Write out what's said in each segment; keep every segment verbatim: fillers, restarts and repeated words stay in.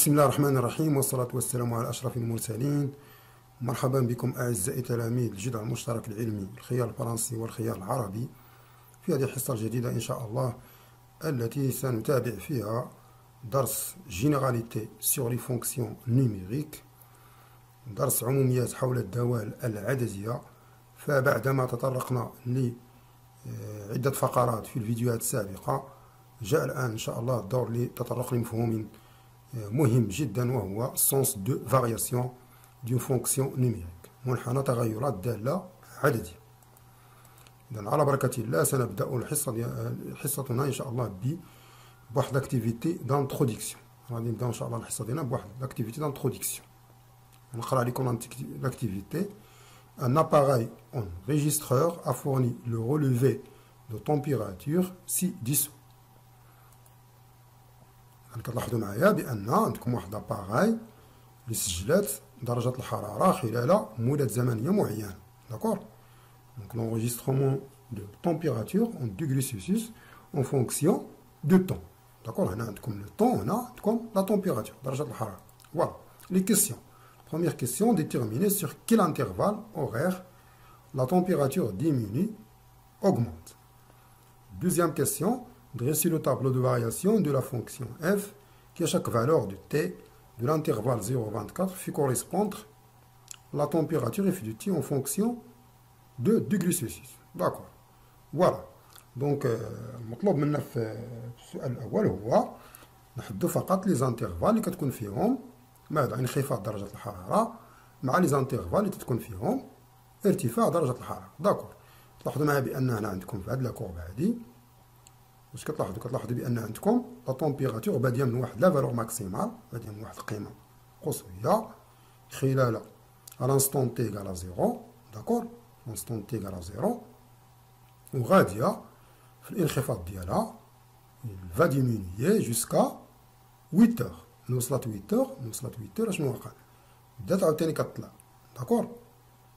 بسم الله الرحمن الرحيم، والصلاة والسلام على أشرف المرسلين. مرحبا بكم أعزائي تلاميذ الجدع المشترك العلمي الخيار الفرنسي والخيار العربي في هذه الحصة الجديدة إن شاء الله التي سنتابع فيها درس جينيراليتي سور لي فونكسيون نيميريك، درس عموميات حول الدوال العددية. فبعدما تطرقنا لعدة فقرات في الفيديوهات السابقة، جاء الآن إن شاء الله الدور لتطرق لمفهوم مهم جدا، وهو سونس دو فارياسيون دو فونكسيون نيميريك، منحنى تغيرات دالة عددية. إذن على بركة الله سنبدأ الحصة حصتنا إن شاء الله بواحد لاكتيفيتي دانتروديكسيون. غادي نبداو إن شاء الله الحصة ديالنا بواحد لاكتيفيتي دانتروديكسيون. نقرا لكم لاكتيفيتي. Un appareil enregistreur a fourni le relevé de température si dissous. كتلاحظوا معايا بان عندكم واحد اباراي اللي سجلات درجه الحراره خلال مده زمنيه معينه، داكور. دونك لونجسترومون دو تمبيراتور اون دوغري سيلسيوس اون فونكسيون دو طون، داكور. هنا عندكم لو طون، هنا عندكم لا تمبيراتور درجه الحراره. فوالا لي كيسيون. بروميير كيسيون، ديتيرميني سور كيل انترفال اوغير لا تمبيراتور ديميني اوغمونت. دوزيام كيسيون، dresser le tableau de variation de la fonction f qui à chaque valeur de t de l'intervalle zéro à vingt-quatre fait correspondre la température f de t en fonction de degrés Celsius. D'accord. Voilà. Donc, المطلوب منا في السؤال الأول هو نحدو فقط les intervalles اللي كتكون فيهم ماذا؟ انخفاض درجة الحرارة مع les intervalles اللي تكون فيهم ارتفاع درجة الحرارة. داكور. تلاحظوا معايا بأن هنا عندكم في هاد لاكورب هادي واش كتلاحظوا؟ كتلاحظوا بان عندكم لا تمبيراتور باديه من واحد لا فالور ماكسيمال، باديه من واحد القيمه قصويه خلال الانستون تي غالا زيرو، داكور. الانستون تي غالا زيرو وغاديه في الانخفاض ديالها فا ديمينيي جوسكا ثمانية تور. ملي وصلت ثمانية تور ملي وصلت ثمانية تور شنو وقع؟ بدات عاوتاني كتطلع، داكور،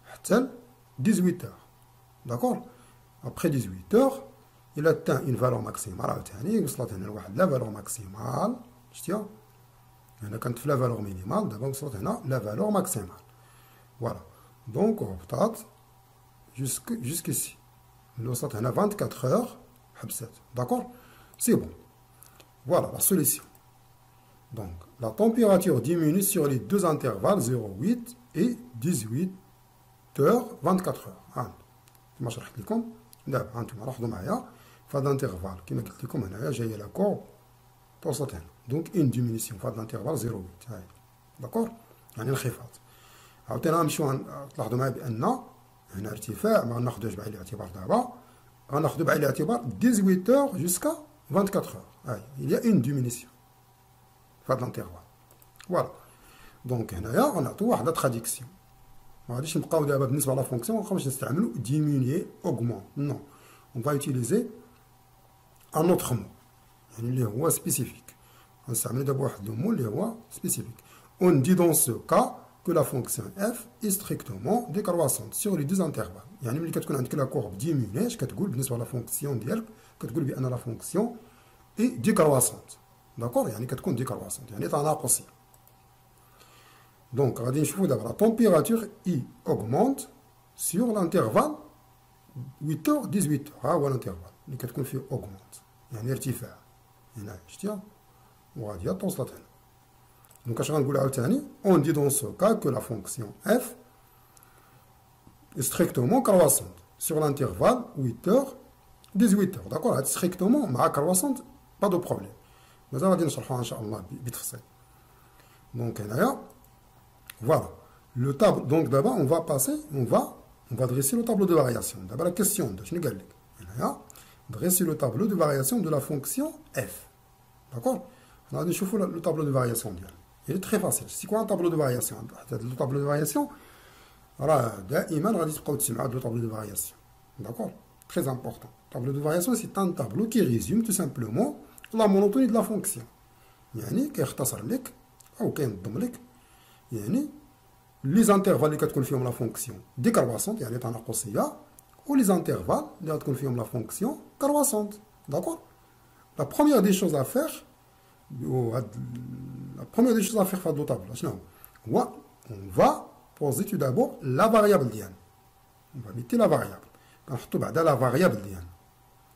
حتى ل ثمانية عشر تور، داكور. ابخي ثمانية عشر تور إلا تان إون فالور ماكسيمال عاوتاني، وصلت هنا لواحد لا فالور ماكسيمال، شتيها؟ هنا كانت في لا فالور مينيمال، دابا وصلت هنا لا فالور ماكسيمال. فوالا، دونك هبطات جوسك جوسكيسي، ملي وصلت هنا أربعة وعشرين أور حبسات، داكور؟ سي بون. فوالا لا سوليسيون. دونك لا تمبيراتور ديميني سيغ لي دو انترفال زيرو فاصلة ثمانية إي ثمانية عشر أور أربعة وعشرين أور، ها كيما شرحت لكم دابا، ها نتوما لاحظوا معايا. فهاد الانترفال كيما قلت لكم هنايا جايه لا كورب توصلت هنا، دونك اون ديمينيسيون فهاد الانترفال زيرو فاصلة ثمانية، ها هي، داكور؟ يعني انخفاض. عاوتاني غنمشيو تلاحظوا معايا بان هنا ارتفاع ما غناخدوش بعين الاعتبار دابا، غناخدو بعين الاعتبار ثمانية عشر اور جوسكا أربعة وعشرين اور، ها هي، إليا اون ديمينيسيون فهاد الانترفال. فوالا، دونك هنايا غنعطيو واحد لاتراديكسيون، ما غاديش نبقاو دابا بالنسبه لا فونكسيون ما نبقاوش نستعملو ديمينيي اوغمون، نو، اون فا يوتيليزي ان اوتر مو، يعني اللي هو سبيسيفيك. غنستعملو دابا واحد لو مو اللي هو سبيسيفيك. اون دي دون سو كا كو لا فونكسيون اف اي ستريكتومون ديكرواسونت سيغ لي دو انترفال، يعني ملي كتكون عندك لا كورب ديميني، اش كتقول بالنسبه لا فونكسيون ديالك؟ كتقول بان لا فونكسيون اي ديكرواسونت، داكور؟ يعني كتكون ديكرواسونت، يعني تناقصيه. دونك غادي نشوفو دابا لا تمبيراتور اي اوغمونت سيغ لانترفال ثمانية اور ثمانية عشر اور، ها هو الانترفال اللي كتكون فيه اوغمونت، يعني ارتفاع هنا، شتيها؟ وغادية توصلت هنا. دونك اش غنقول عاوتاني؟ اون دي دون سو كا كو لا فونكسيون اف ستريكتومون كرواسونت سور لانترفال ثمانية اور ثمانية عشر اور، داكور؟ هاد ستريكتومون مع كرواسونت با دو بروبليم، مازال غادي نشرحوها ان شاء الله بتفصيل. دونك هنايا فوالا لو طابلو. دونك دابا اون فا باسي اون فا اون فا دريسي لو طابلو دو فارياسيون. دابا لا كيسيون شنو قال لك؟ هنايا dresser le tableau de variation de la fonction f. D'accord? On a déjà vu le tableau de variation. Il est très facile. C'est quoi un tableau de variation? Le tableau de variation, alors, daïman, on va dire le tableau de variation. D'accord? Très important. Le tableau de variation, c'est un tableau qui résume tout simplement la monotonie de la fonction. يعني كيختصر لك أو كينظم لك يعني les intervalles اللي كتكون فيهم la fonction décroissante يعني تناقصية، ou les intervalles اللي غتكون فيهم la fonction croissante. D'accord? La première des choses à faire, la première des choses à faire dans le tableau, on va poser tout d'abord la variable diane. On va mettre la variable. On va mettre la variable diane.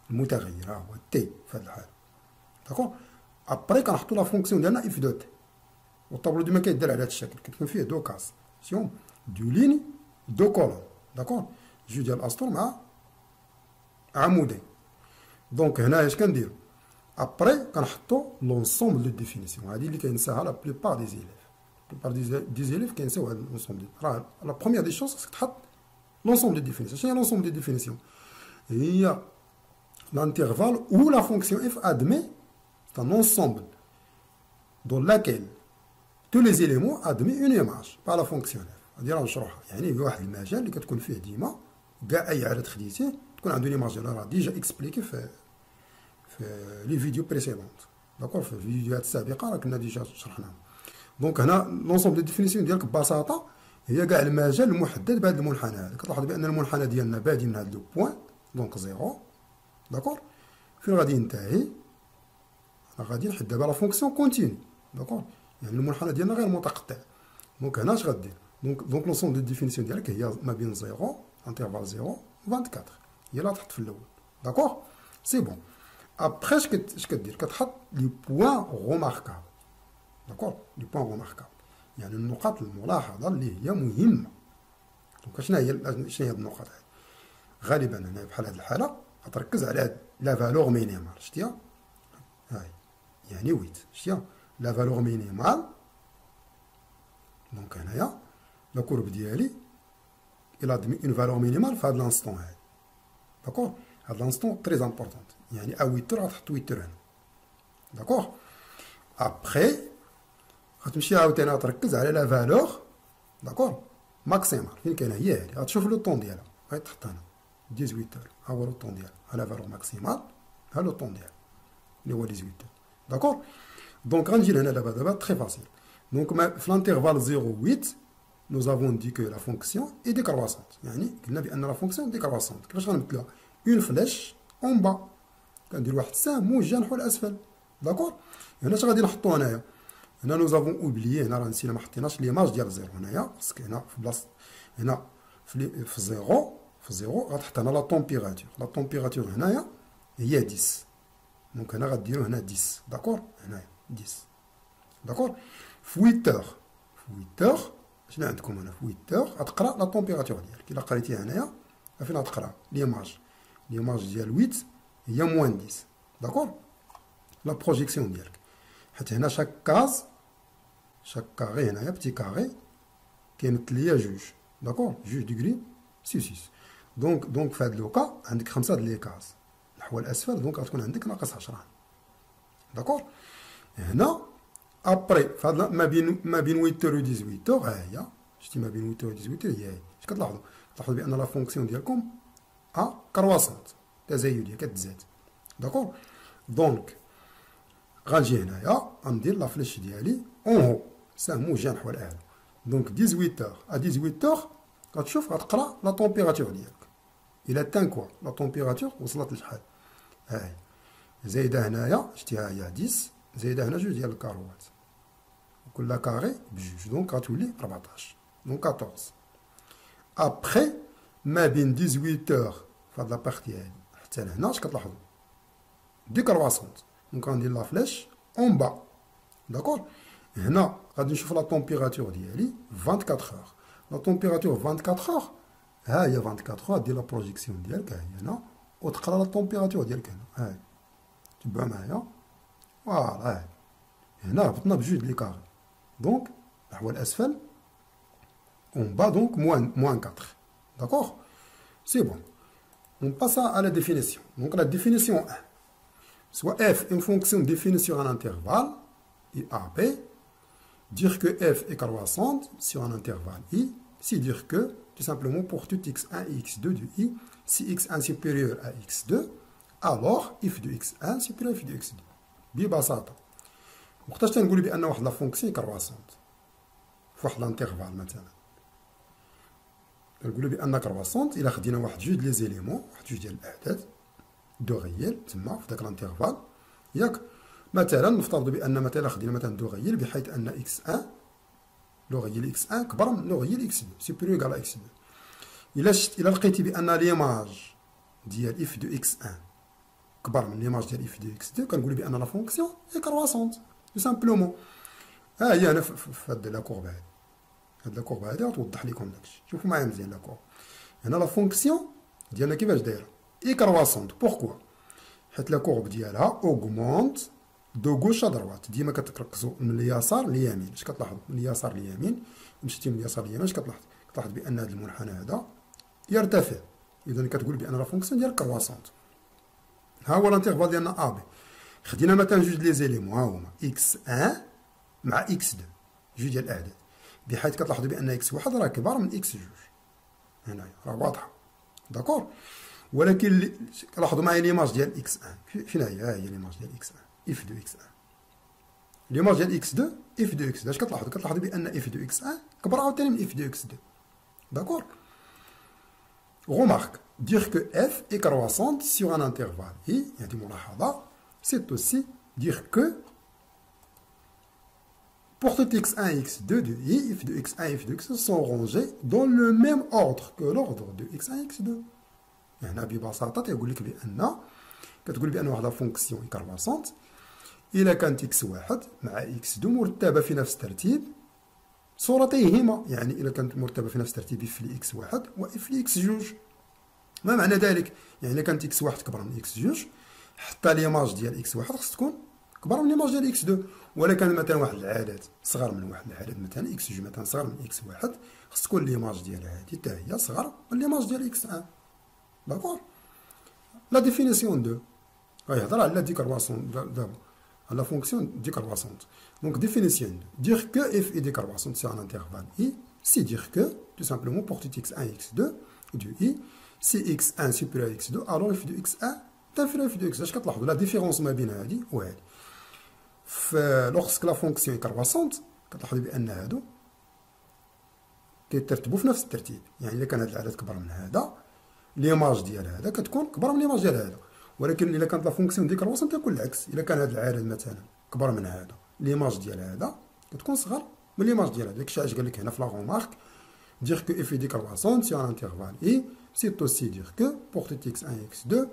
المتغير هو تي في هذا الحال داكو ابري كنحطو لا فونكسيون ديالنا اف دوت والطابلو ديما كيدير على هذا الشكل كتكون فيه دو كاس سيون دو ليني دو كولون داكو جو ديال الاسطر مع عمودين دونك هنا اش كنديرو ابري كنحطو لونسومبل دو ديفينيسيون هذه اللي كينساها لا بليبار دي زيليف بليبار دي زيليف كينساو هذا لونسومبل راه لا بروميير دي شوز خصك تحط لونسومبل دو ديفينيسيون شنو هي لونسومبل دو ديفينيسيون هي l'intervalle où la fonction f admet un ensemble dans lequel tous les éléments admettent une image par la fonction f. C'est-à-dire, je vais vous montrer. Il y a un image qui est fait dima, qui est une image qui a déjà expliqué dans les vidéos précédentes. D'accord, dans les vidéos précédentes, on a déjà expliqué. Donc, l'ensemble de définition de la basata, il y a un image qui est محدد بهذا المنحنى. Vous voyez que le منحنى ديالنا بادي من هاد لو بوين, donc zéro. D'accord. Puis on va dire que la fonction continue. D'accord. Il y a le monhana diana غير متقطع. Donc هنا اش غدير؟ Donc donc l'ensemble de définition ديالك هي ما بين zéro intervalle zéro vingt-quatre. هي اللي تحط في الاول. D'accord. C'est bon. Après اش اش كدير؟ كتحط لي بوين غوماركاب. D'accord. لي بوين غوماركاب. يعني النقاط الملاحظة اللي هي مهمة. Donc شنو هي شنو هي النقاط هذه؟ غالبا هنا بحال هذه الحالة تركز على لا فالور مينيمال شتيها هاي يعني ويت شتيها لا فالور مينيمال دونك هنايا لا كورب ديالي الى ادمي اون فالور مينيمال في هاد لانستون هاي داكور هاد لانستون تري امبورطون يعني ا ويتر غتحط ويتر هنا داكور ابخي غتمشي عاوتاني تركز على لا فالور داكور ماكسيمال فين كاينه هي هادي غتشوف لو طون ديالها غيتحط هنا dix-huit heures. Ah, le temps d'hier. À la valeur maximale, à le temps d'hier. Les voix dix-huit heures. D'accord? Donc, on dit là-bas, très facile. Donc, l'intervalle zéro virgule huit, nous avons dit que la fonction est décroissante. Yani, il y a la fonction décroissante. Qu'est-ce qu'on met là? Une flèche en bas. Quand il y a cinq mots, j'ai un peu l'asphal. D'accord? Et là, je vais dire là. Là, nous avons oublié, là, on s'est marqué, l'image d'hier zéro. Là, parce que là, là, zéro. zéro, on a la température. La température, il y a dix. Donc, on va dire dix. D'accord? dix. D'accord? huit heures. huit heures. Je vais vous dire huit heures. On la température. On va dire l'image. L'image, il y a huit. Il y a moins dix. D'accord? La projection. Chaque case, chaque carré, il y a un petit carré qui est lié à juge. D'accord? Juge du gris, six, six. Donc, donc, fait le cas, on a cinq de cases. On a donc, on a dix. D'accord? Et là, après, ma bin huit heures et dix-huit heures, je dis ma bin huit heures et dix-huit heures, je vais vous dire, on a la fonction de a croissante. D'accord? Donc, quand j'ai on dit la flèche d'Ali en haut. C'est un mot gêne. Donc, dix-huit heures à dix-huit heures, quand tu vois la température d'Ali. Il atteint quoi? La température, on se l'a dit. Zayda Hanaya, je dis à dix. Zayda Hanaya, je dis à le carré. Donc, le carré, je donc à tous les rabattages. Donc, quatorze. Après, ma bin dix-huit heures, fin de la partie, c'est la nage, quatre-vingt-dix. Décroissante. Donc, on dit la flèche en bas. D'accord? Et là, on chauffe la température d'Ali, vingt-quatre heures. La température, vingt-quatre heures. Ah, il y a vingt-quatre heures, dès la projection d'elle, il y en a, autre la température d'elle, tu peux m'aider, voilà, il y en a, on a juste les carrés. Donc, on bat donc moins quatre. D'accord? C'est bon. On passe à la définition. Donc, la définition un. Soit f, une fonction définie sur un intervalle, I, A, B. Dire que f est croissante sur un intervalle I, c'est dire que tout simplement pour tout x un et x deux de i, si x un supérieur à x deux, alors f de x un supérieur à f de x deux. Bibasata. Pourquoi je dis que la fonction est croissante? Pour l'intervalle maintenant. Je dis que la croissante, il a juste les éléments, juste les adades, de réel, c'est-à-dire dans l'intervalle. Il y a مثلا نفترض بان مثلا خدينا مثلا دوغيل بحيث ان اكس واحد لوغيل اكس واحد كبر من لوغيل اكس اثنين سوبيريور على اكس اثنين. الا شت الا لقيتي بان ليماج ديال اف دو اكس واحد كبر من ليماج ديال اف دو اكس اثنين كنقولوا بان لا فونكسيون هي كرواسونت تو سامبلومون. ها هي انا في هاد لا كورب هادي هاد لا كورب هادي غتوضح لكم داكشي. شوفوا معايا مزيان لا كورب هنا لا فونكسيون ديالنا كيفاش دايره اي كرواسونت. بوركوا حيت لا كورب ديالها اوغمونت دو غوش ا دروات، ديما كتركزوا من اليسار لليمين. اش كتلاحظوا؟ من اليسار لليمين، مشيتي من اليسار لليمين اش كتلاحظ؟ كتلاحظ بان هذا المنحنى هذا يرتفع. اذا كتقول بان لا فونكسيون ديال كرواسونت. ها هو الانترفال ديالنا ا بي. خدينا مثلا جوج لي زيليمون ها هما اكس واحد مع اكس اثنين جوج ديال الاعداد، بحيث كتلاحظوا بان اكس واحد راه كبار من اكس اثنين هنايا راه واضحه داكور. ولكن لاحظوا معايا ليماج ديال اكس واحد فين هي؟ ها هي ليماج ديال اكس واحد اف دو اكس واحد. ليماج ديال اكس اثنين اف دو اكس اثنين اش كتلاحظوا؟ كتلاحظوا بان اف دو اكس واحد كبر عاوتاني من اف دو اكس اثنين داكور. غومارك dire que f est croissante sur un intervalle i يعني ملاحظه، c'est aussi dire que pour tout x un et x deux de i, f de x un et f de x deux sont rangés dans le même ordre que l'ordre de x un et x deux. هنا ببساطه تيقول لك بان كتقول بان واحد الفونكسيون كرواسونت الا كانت اكس واحد مع اكس اثنين مرتبه في نفس الترتيب صورتيهما، يعني الا كانت مرتبه في نفس الترتيب اف لي اكس واحد واف لي اكس اثنين. ما معنى ذلك؟ يعني الا كانت اكس واحد كبر من اكس اثنين حتى ليماج ديال اكس واحد خص تكون كبر من ليماج ديال اكس اثنين. ولا كان مثلا واحد العدد صغر من واحد العدد مثلا اكس اثنين مثلا صغر من اكس واحد خص تكون ليماج ديالها هذه حتى هي صغر من ليماج ديال اكس واحد داكور. لا ديفينيسيون دو غيهضر على دي كرواسون دابا على فونكسيون دي كرواسونت. دونك ديفينيسيون دو dire que f est décroissante sur un intervalle i c'est dire que tout simplement pour tout x un et x deux du i si x un supérieur à x deux alors f de x un inférieur à f de x deux. اش كتلاحظوا لا ديفيرونس ما بين هذه وهذه؟ في لوغسك لا فونكسيون كرواسونت كتلاحظوا بان هادو كيترتبوا في نفس الترتيب، يعني الا كان هذا العدد كبر من هذا ليماج ديال هذا كتكون كبر من ليماج ديال هذا. ولكن الا كانت لا فونكسيون دي كرواسونت تكون العكس، الا كان هذا العدد مثلا كبر من هذا ليماج ديال هذا كتكون صغر من ليماج ديال هذا. داكشي علاش قال لك هنا في لا غومارك dire que f est décroissante sur un intervalle i c'est aussi dire que pour tout x un et x deux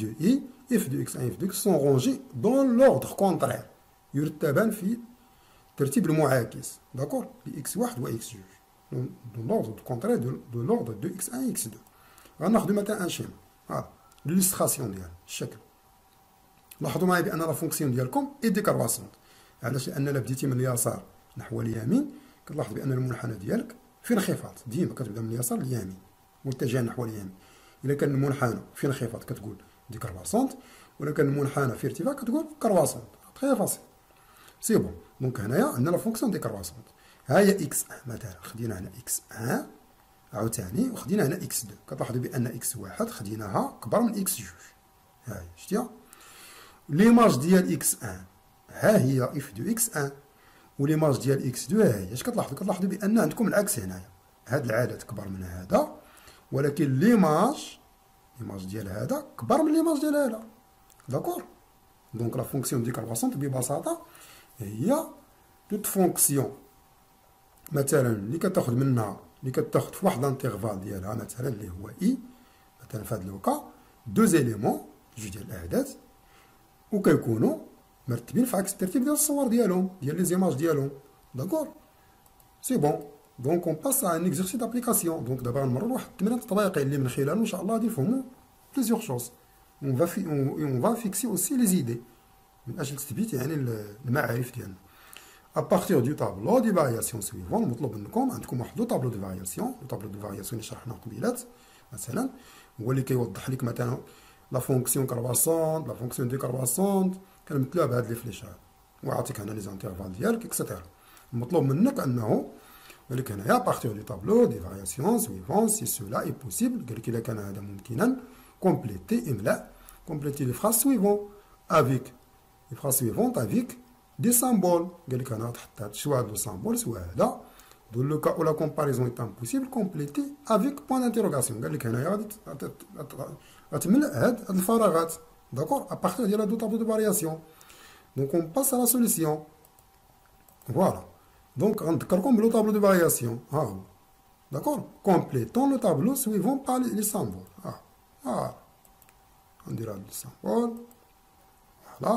de i f de x un et f deux sont rangés dans l'ordre contraire يرتبان في الترتيب المعاكس داكور لx واحد و x deux dans l'ordre contraire de l'ordre de x un et x deux. غناخذ مثلا ان شيما ها ليلستراسيون ديال الشكل. لاحظوا معايا بان لا فونكسيون ديالكم اي دي كرواسونت. علاش؟ لان الا بديتي من اليسار نحو اليمين كتلاحظ بان المنحنى ديالك في انخفاض، ديما كتبدا من اليسار لليمين متجه نحو اليمين. الا كان المنحنى في انخفاض كتقول دي كرواسونت، ولا كان المنحنى في ارتفاع كتقول كرواسونت. تري فاسيل سي بون. دونك هنايا عندنا لا فونكسيون دي كرواسونت. ها هي اكس مثلا خدينا هنا اكس واحد عاوتاني وخدينا هنا اكس اثنين كتلاحظوا بان اكس واحد خديناها كبر من اكس جوج. ها هي شتيها ليماج ديال اكس واحد ها هي اف دو اكس واحد وليماج ديال اكس اثنين ها هي. اش كتلاحظوا؟ كتلاحظوا بان عندكم العكس هنايا، هذا العدد كبر من هذا ولكن ليماج ليماج ديال هذا كبر من ليماج ديال هذا داكور. دونك لا فونكسيون دي كرواسونت ببساطه هي توت فونكسيون مثلا اللي كتاخذ منها اللي كتاخذ في واحد الانترفال ديالها مثلا اللي هو اي مثلا في هذا لوكا دو زيليمون جوج ديال الاعداد وكيكونوا مرتبين في عكس الترتيب ديال الصور ديالهم ديال لي زيماج ديالهم داكور سي بون. دونك اون باس ان اكزيرسي دابليكاسيون. دونك دابا غنمروا لواحد التمرين تطبيقي اللي من خلاله ان شاء الله غادي نفهموا بليزيور شوز. اون فا في اون فا فيكسي اوسي لي زيدي من اجل تثبيت يعني المعارف ديالنا. À partir du tableau des variations suivantes, مطلوب منكم عندكم واحد لو طابلو دو فارياسيون. لو طابلو دو فارياسيون اللي شرحناه قبيلات مثلا هو اللي كيوضح لك مثلا لا فونكسيون كرواسونت لا فونكسيون دو كرواسونت كنمثلوها بهاد لي فليشات وعاطيك هنا لي زانترفال ديالك اكسيتيرا. المطلوب منك انه قال لك هنايا بارتيغ دو طابلو دي فارياسيون سويفون سي سولا اي بوسيبل. قال لك الا كان هذا ممكنا كومبليتي املاء كومبليتي لي فراس سويفون افيك لي فراس سويفونت افيك دي سامبول. قال لك انا تحط هذا سوا هذا سامبول سوا هذا دو لو كا او لا كومباريزون اي تام بوسيبل كومبليتي افيك بوان انتيروغاسيون. قال لك هنايا غادي غتملأ هاد الفراغات داكور ا بارتيغ ديال هاد لو طابلو دو فارياسيون. Donc on passe à la solution. Voilà. Donc on calcule le tableau de variation. Ah. D'accord. Complétons le tableau suivant par les symboles. Ah. Ah. On dira les symboles. Voilà.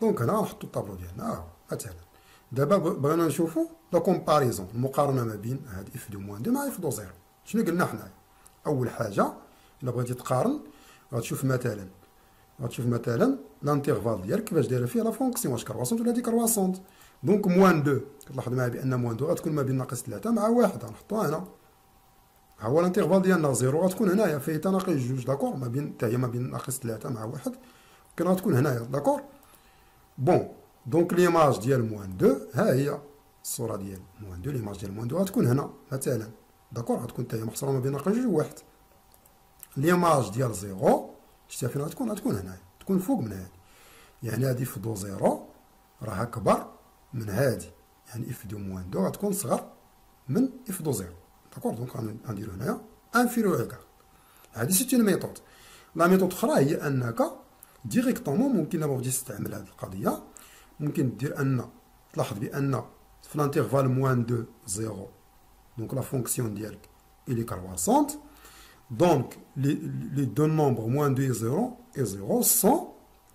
Donc on a tout le tableau. Ah. Attends. D'abord, on va la comparaison. مقارنة ما بين هاد اف دو موان دو مع اف دو زيرو. شنو قلنا حنايا؟ أول حاجة إلا بغيتي تقارن غتشوف مثلا غتشوف مثلا لانتيغفال ديالك كيفاش دايرة فيه لا فونكسيون واش كرواسونت ولا دي كرواسونت. دونك موان دو كتلاحظ معايا بأن موان دو غتكون ما بين ناقص ثلاثة مع واحد غنحطوها هنا. ها هو لانتيغفال ديالنا زيرو غتكون هنايا فيه تا ناقص جوج داكور ما بين تا هي ما بين ناقص ثلاثة مع واحد كان غتكون هنايا داكور. بون دونك ليماج ديال موان دو ها هي الصورة ديال موان دو ليماج ديال موان دو غتكون هنا مثلا داكور غتكون حتى هي محصورة ما بين ناقص جوج وواحد. ليماج ديال زيرو شتي فين غتكون؟ غتكون هنايا تكون فوق من هادي. يعني هادي اف دو زيرو راها كبر من هادي يعني اف دو موان دو غتكون صغر من اف دو زيرو. داكور دونك غنديرو هنايا انفيريور ايكار. هادي سيت اون ميثود. لا ميثود اخرى هي انك ديريكتومون ممكن دابا بغيتي تستعمل هاد القضية ممكن دير ان تلاحظ بان في الانترفال موان اثنين زيرو دونك لا فونكسيون ديالك الي كرواسونت دونك لي دو نومبر موان اثنين زيرو اي زيرو سون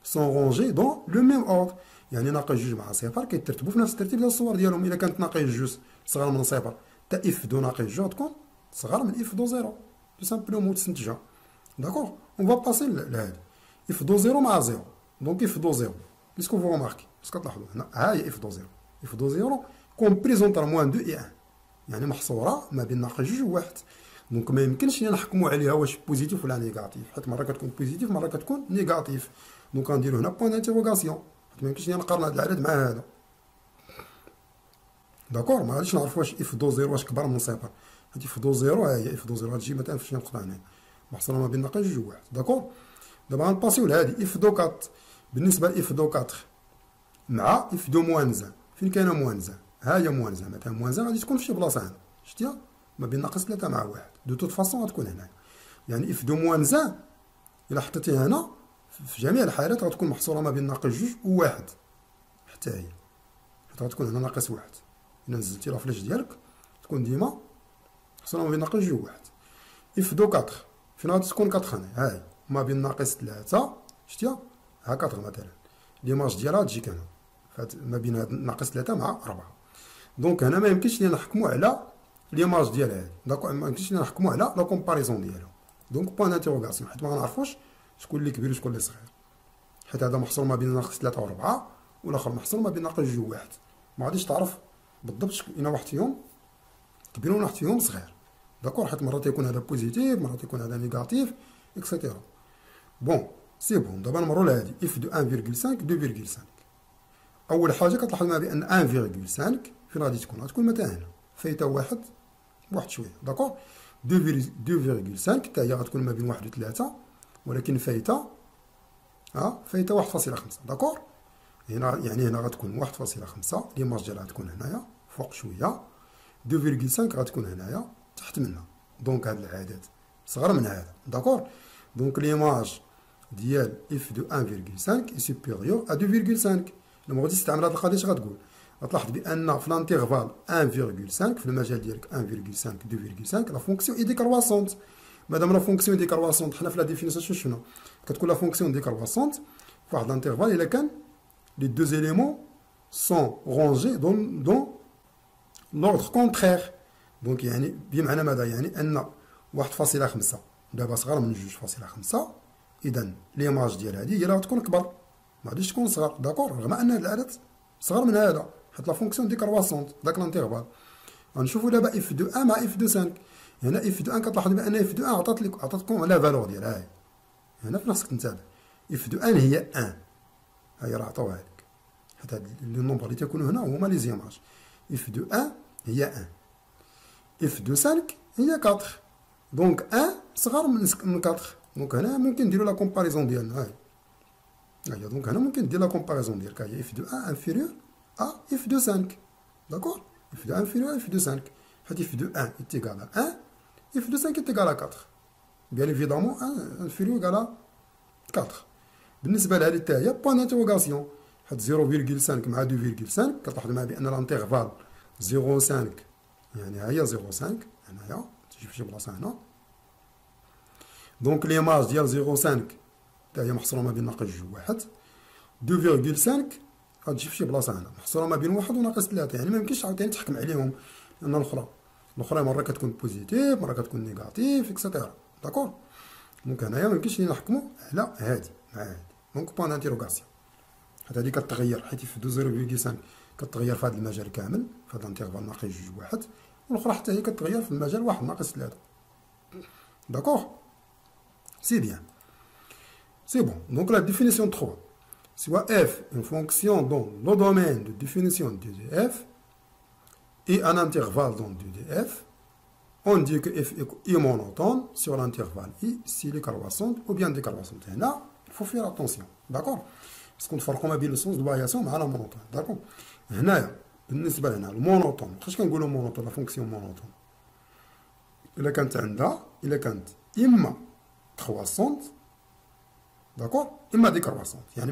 سون رونجي دون لو ميم اوردر يعني ناقص جوج مع صفر كيترتبوا في نفس الترتيب ديال الصور ديالهم. الا كانت ناقص جوج صغر من صفر حتى اف دو ناقص جوج تكون صغر من اف دو زيرو تو سامبلومون تستنتجها. داكور اون فا باسي لهادي اف دو زيرو مع زيرو دونك اف دو زيرو بيسكو فو رماركي باسكو تلاحظوا هنا ها هي اف دو زيرو اف دو زيرو كومبريز اونتر موان اثنين اي واحد يعني محصوره ما بين ناقص جوج وواحد. دونك ما يمكنش لينا نحكموا عليها واش بوزيتيف ولا نيجاتيف حيت مره كتكون بوزيتيف مره كتكون نيجاتيف. دونك غنديروا هنا بوان انتيروغاسيون حيت ما يمكنش لينا نقارن هذا العدد مع هذا. داكور ما غاديش نعرف واش اف دو زيرو واش كبر من صفر. هذه اف دو زيرو ها هي اف دو زيرو غتجي مثلا فاش نقطع هنا محصوره ما بين ناقص جوج وواحد. داكور دابا غنباسيو لهذه اف دو أربعة بالنسبه لاف دو أربعة مع اف دو موان زان فين كاينه موان زان؟ ها هي موان زان مثلا موان زان غادي تكون في شي بلاصه هنا شتيها ما بين ناقص ثلاثة مع واحد دو توت فاصون غتكون هنايا. يعني اف دو موان زان الا حطيتيه هنا في جميع الحالات غتكون محصوره ما بين ناقص جوج وواحد حتى هي حيت غتكون هنا ناقص واحد. الا نزلتي لا فلاش ديالك تكون ديما محصوره ما بين ناقص جوج وواحد. اف دو أربعة فين غادي تكون أربعة هنا ها هي ما بين ناقص ثلاثة شتيها ها أربعة مثلا ليماج ديالها تجي هنا ما بين ناقص ثلاثة مع أربعة. دونك هنا ما يمكنش لينا نحكموا على ليماج ديال هادي داكور ما يمكنش لينا نحكموا على لا كومباريزون ديالهم. دونك بوان انتيروغاسيون حيت ما غنعرفوش شكون اللي كبير وشكون اللي صغير حيت هذا محصور ما بين ناقص ثلاثة وأربعة والاخر محصور ما بين ناقص جوج وواحد. ما غاديش تعرف بالضبط شكون واحد فيهم كبير وواحد فيهم صغير. داكور حيت مرات يكون هذا بوزيتيف مرات يكون هذا نيجاتيف اكسيتيرا. بون سي بون دابا نمرو لهادي اف دو واحد فاصلة خمسة اثنين فاصلة خمسة. اول حاجه كتلاحظ معايا بان واحد فاصلة خمسة فين غادي تكون؟ غتكون مثلا هنا فايته واحد بواحد شويه. داكور اثنين فاصلة خمسة حتى هي غتكون ما بين واحد و3 ولكن فايته ها فايته واحد فاصلة خمسة. داكور هنا يعني هنا غتكون واحد فاصلة خمسة ليماج ديالها غتكون هنايا فوق شويه اثنين فاصلة خمسة غتكون هنايا تحت منها. دونك هاد العدد صغر من هذا. داكور دونك ليماج ديال اف دو واحد فاصلة خمسة اي سوبيريور ا اثنين فاصلة خمسة. لما غادي تستعمل هاد القضيه اش غتقول؟ غتلاحظ بان في لانتيغفال واحد فاصلة خمسة في المجال ديالك واحد فاصلة خمسة اثنين فاصلة خمسة لا فونكسيون اي ديكرواسونت. مادام لا فونكسيون ديكرواسونت حنا في لا ديفينيسيون شنو كتكون لا فونكسيون ديكرواسونت فواحد لانتيغفال الا كان لي دو زيليمون سون رونجي دون دون لوردر كونترير. دونك يعني بمعنى ماذا؟ يعني ان واحد فاصلة خمسة دابا صغر من اثنين فاصلة خمسة اذا ليماج ديال هادي هي اللي غتكون كبر ما غاديش تكون صغر. داكور رغم ان هاد العدد صغر من هذا حيت لا فونكسيون ديكرواسونت داك لانتيغفال. غنشوفوا دابا اف دو واحد مع اف دو خمسة. هنا اف دو واحد كتلاحظوا بان اف دو واحد عطات لك عطاتكم لا فالور ديالها هاي هنا في راسك تنتبه اف دو واحد هي واحد هاي راه عطاوها لك حيت هاد لي نومبر اللي تيكونوا هنا هما لي زيماج. اف دو واحد هي واحد اف دو خمسة هي أربعة دونك واحد صغر من من أربعة. دونك هنا ممكن نديروا لا كومباريزون ديالنا هاي هي. دونك هنا ممكن دير لا كومباريزون ديالك هي اف دو واحد انفيريور ا اف دو خمسة. داكور اف دو انفيريور اف دو خمسة حيت اف دو واحد تيغال واحد اف دو خمسة تيغال أربعة بيان ايفيدامون انفيريور غالا أربعة. بالنسبه لهذه حتى هي بوان انتيروغاسيون حيت صفر فاصلة خمسة مع اثنين فاصلة خمسة كتلاحظ معايا بان الانتيغفال صفر فاصلة خمسة يعني ها هي صفر فاصلة خمسة هنايا تجي في شي بلاصه هنا. دونك ليماج ديال صفر فاصلة خمسة حتى هي محصوره ما بين ناقص جوج واحد، اثنين فاصلة خمسة غتجي في شي بلاصه هنا محصوره ما بين واحد وناقص ثلاثة، يعني ما يمكنش عاوتاني تحكم عليهم لان الاخرى الاخرى مره كتكون بوزيتيف مره كتكون نيجاتيف اكسيتيرا. داكور، دونك هنايا ما يمكنش لينا نحكموا على هادي مع هادي. دونك بوان انتيروغاسيون حيت هادي كتغير، حيت في صفر فاصلة خمسة كتغير في هاد المجال كامل في هاد الانتيغفال ناقص جوج واحد، والاخرى حتى هي كتغير في المجال واحد ناقص ثلاثة. داكور سي بيان سي بون. دونك لا ديفينيسيون ثلاثة سواء اف اون فونكسيون دون لو دومين دو ديفينيسيون دو دي اف et un intervalle dans deux D F, on dit que F est monotone sur l'intervalle I, s'il est croissante ou bien décroissante. Et là, il faut faire attention. D'accord? Parce qu'on fait comme le sens de variation, mais à la monotone. D'accord? Là, le monotone, qu'est-ce qu'on dit le monotone, la fonction monotone? Il est quand là, il est quand imma croissante, d'accord? Imma décroissante. Il y a une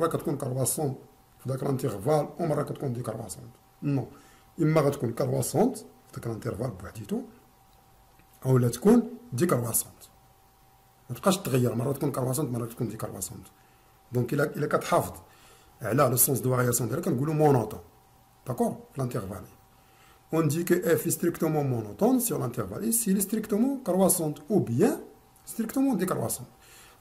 fois que croissante dans l'intervalle, ou une fois que décroissante. Non. إما غتكون كرواسونت في داك الانترفال بوحديتو أولا تكون دي كرواسونت، متبقاش تغير مرة تكون كرواسونت مرة تكون دي كرواسونت. دونك إلا إلا كتحافظ على لو سونس دو فارياسيون ديالها كنقولو مونوطون. داكور في الانترفال أون دي كو إف ستريكتومون مونوطون سيغ الانترفال إي سي ستريكتومون كرواسونت أو بيان ستريكتومون دي كرواسونت.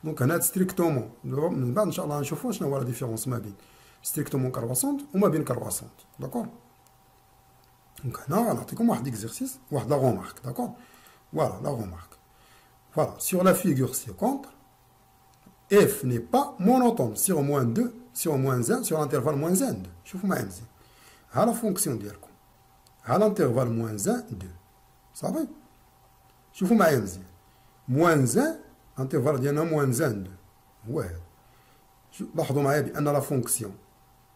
دونك هنا هاد ستريكتومون من بعد إن شاء الله غنشوفو شنو هو لا ديفيرونس ما بين ستريكتومون كرواسونت وما بين كرواسونت. داكور، دونك هنا غنعطيكم واحد ليكزيرسيس واحد لا غومارك. داكور، فوالا لا غومارك. فوالا سيغ لا فيغور سي كونتر اف ني با مونوتون سيغ موان دو سيغ موان زان سيغ الانترفال موان زان دو. شوفوا معايا مزيان ها لا فونكسيون ديالكم ها الانترفال موان زان دو صافي. شوفوا معايا مزيان موان زان الانترفال ديالنا موان زان دو هو هذا. لاحظوا معايا بان لا فونكسيون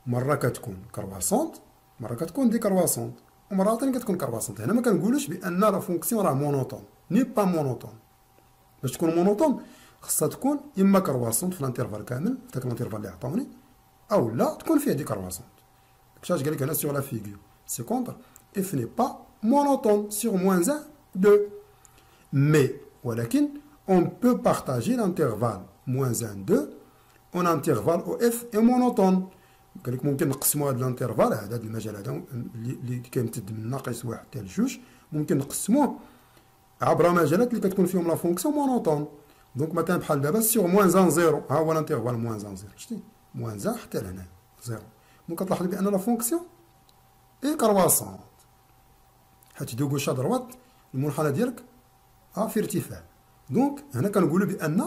مره كتكون كرواسونت مره كتكون دي كرواسونت ومرة ثانية كتكون كرواسونت. هنا ما كنقولوش بأن لا فونكسيون راه مونوطون، ني با مونوطون. باش تكون مونوطون خصها تكون إما كرواسونت في الانترفال كامل في داك الانترفال اللي عطاوني أو لا تكون فيه دي كرواسونت. باش قال لك هنا سيغ لا فيغيو سي كونتر إف ني با مونوطون سيغ موان زان دو. مي ولكن أون بو بارتاجي الانترفال موان زان دو أون انترفال أو إف إي مونوطون. قال لك ممكن نقسموا هذا الانترفال هذا هذا المجال هذا اللي كيمتد من ناقص واحد حتى لجوج ممكن نقسموه عبر مجالات اللي كتكون فيهم لا فونكسيون مونوطون. دونك مثلا بحال دابا سيغ موان زان زيرو ها هو الانترفال موان زان زيرو شتي موان زان حتى لهنا زيرو. ممكن تلاحظ بان لا فونكسيون اي كرواسونت حيت دو غوش دروات المنحنى ديالك ها في ارتفاع. دونك هنا كنقولوا بان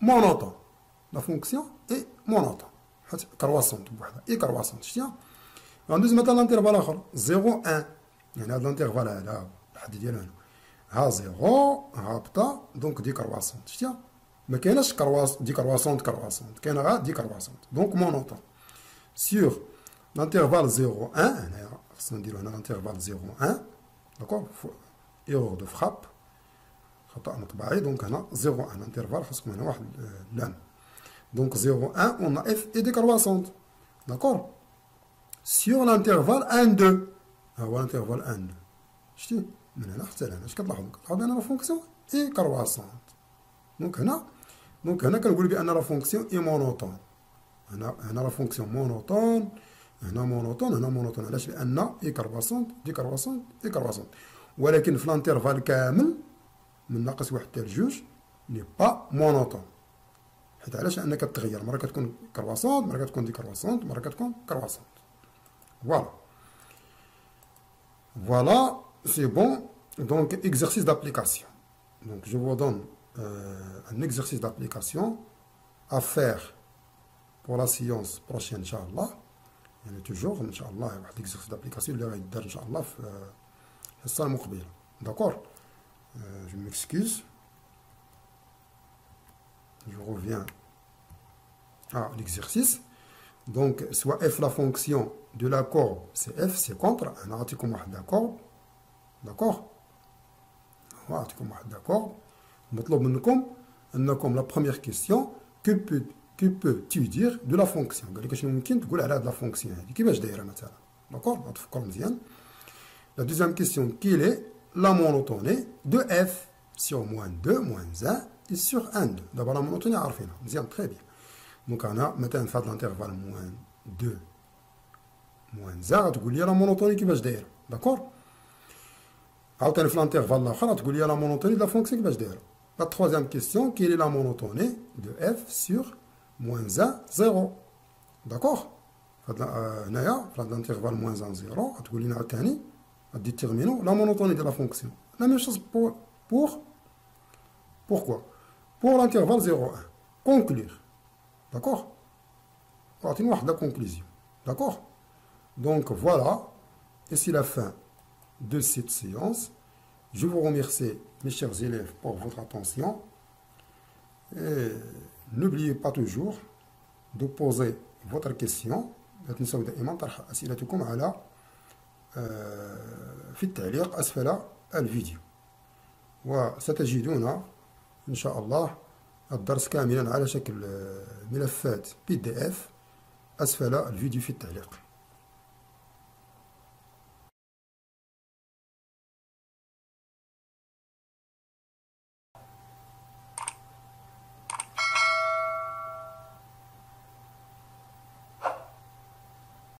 مونوطون لا فونكسيون اي مونوطون حيت كرواسونت بوحدها اي كرواسونت شتيها. غندوز مثلا لانتيرفال اخر صفر واحد، يعني هاد لانتيرفال هذا الحد ديالو هنا ها صفر هابطه دونك دي كرواسونت شتيها. ما كايناش كرواس دي كرواسونت كرواسونت، كاينه غير دي كرواسونت. دونك مونوطون سيغ لانتيرفال صفر واحد هنايا خصنا نديرو هنا لانتيرفال صفر واحد. داكور ايغور دو فخاب خطا مطبعي. دونك هنا صفر واحد لانتيرفال خاصكم هنا واحد اللام. Donc zéro, un, on a f et décroissante. D'accord? Sur l'intervalle un, deux. Ah ouais, l'intervalle un, deux. Je dis, mais là, c'est là. Je regarde la fonction décroissante. Donc, on a, donc, on a, on a la fonction et monotone. On a, on a la fonction monotone. On a monotone, on a monotone. Là, je dis, on a décroissante, décroissante, décroissante. Ou alors, dans l'intervalle كامل, من ناقص واحد حتى لجوج, n'est pas monotone. حيت علاش؟ لأنها كتغير مرة كتكون كرواسونت مرة كتكون دي كرواسونت مرة كتكون كرواسونت. فوالا فوالا سي بون. دونك اكزيرسيس دابليكاسيون. دونك جو فو دون ان اكزيرسيس دابليكاسيون ا فيغ بور لا سيونس بروشين إن شاء الله، يعني توجور إن شاء الله واحد اكزيرسيس دابليكاسيون اللي غيدار إن شاء الله في الحصة المقبلة. داكور جو ميكسكيز. Je reviens à l'exercice. Donc, soit f la fonction de la courbe, c'est f, c'est contre. On a raté comme un d'accord. D'accord? On a raté comme un d'accord. Maintenant, la première question, que peut qui peut tu dire de la fonction. De la fonction. D'accord? La deuxième question, quelle est la monotonie de f sur moins deux, moins un et sur un, deux. D'abord la monotonie, on très bien. Donc on a maintenant fait l'intervalle moins deux, moins un, tu dis la monotonie qui va se faire. D'accord? On a fait l'intervalle, tu dis la monotonie de la fonction qui va se faire. La troisième question, quelle est la monotonie de f sur moins un, zéro. D'accord? On a fait l'intervalle moins un, zéro, tu dis la tani. Déterminons la monotonie de la fonction. La même chose pour, pour pourquoi? Pour l'intervalle zéro un. Conclure. D'accord? Continuons la conclusion. D'accord? Donc voilà, et c'est la fin de cette séance. Je vous remercie, mes chers élèves, pour votre attention. Et n'oubliez pas toujours de poser votre question. في التعليق أسفل الفيديو وستجدون إن شاء الله الدرس كاملا على شكل ملفات بي دي اف أسفل الفيديو في التعليق.